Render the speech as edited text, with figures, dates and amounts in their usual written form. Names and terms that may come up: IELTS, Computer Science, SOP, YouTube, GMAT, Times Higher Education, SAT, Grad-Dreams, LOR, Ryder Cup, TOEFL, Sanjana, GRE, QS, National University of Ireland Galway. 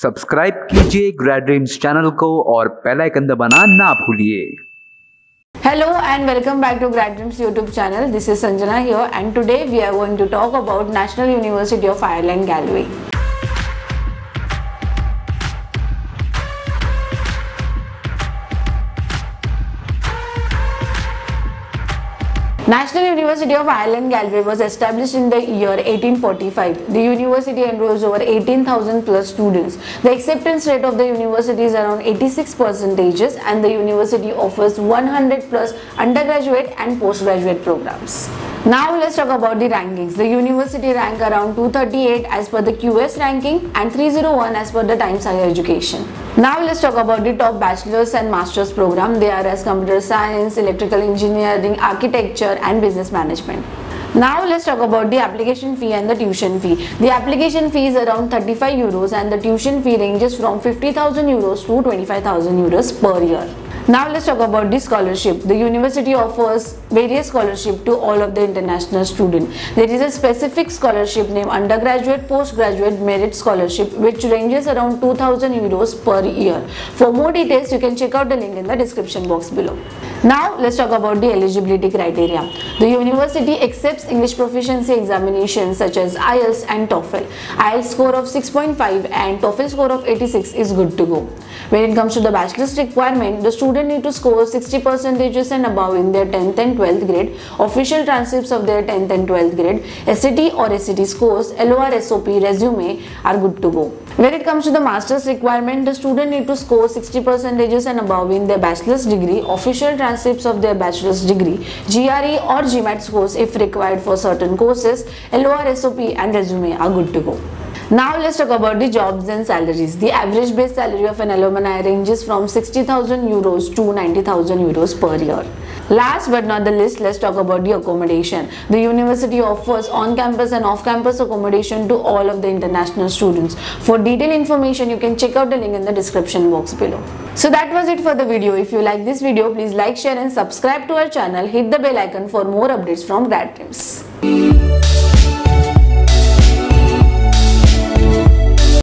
Subscribe कीजिए ग्रैड-ड्रीम्स channel को और बेल आइकन दबाना ना भूलिए। Hello and welcome back to Grad-Dreams YouTube channel. This is Sanjana here and today we are going to talk about National University of Ireland Galway. National University of Ireland Galway was established in the year 1845. The university enrolls over 18,000 plus students. The acceptance rate of the university is around 86% and the university offers 100 plus undergraduate and postgraduate programs. Now let's talk about the rankings. The university rank around 238 as per the QS ranking and 301 as per the Times Higher Education. Now let's talk about the top bachelor's and master's program. They are as computer science, electrical engineering, architecture and business management. Now let's talk about the application fee and the tuition fee. The application fee is around 35 euros and the tuition fee ranges from 50,000 euros to 25,000 euros per year. Now let's talk about the scholarship. The university offers various scholarship to all of the international students. There is a specific scholarship named undergraduate postgraduate merit scholarship which ranges around 2,000 euros per year. For more details you can check out the link in the description box below. Now let's talk about the eligibility criteria. The university accepts English proficiency examinations such as IELTS and TOEFL. IELTS score of 6.5 and TOEFL score of 86 is good to go. When it comes to the bachelor's requirement, the student need to score 60% and above in their 10th and 12th grade, official transcripts of their 10th and 12th grade, SAT or SAT scores, LOR, SOP, resume are good to go. When it comes to the master's requirement, the student need to score 60% and above in their bachelor's degree, official transcripts of their bachelor's degree, GRE or GMAT scores if required for certain courses, LOR, SOP and resume are good to go. Now let's talk about the jobs and salaries. The average base salary of an alumni ranges from 60,000 euros to 90,000 euros per year. Last but not the least, let's talk about the accommodation. The university offers on-campus and off-campus accommodation to all of the international students. For detailed information, you can check out the link in the description box below. So that was it for the video. If you like this video, please like, share and subscribe to our channel. Hit the bell icon for more updates from Grad-Dreams.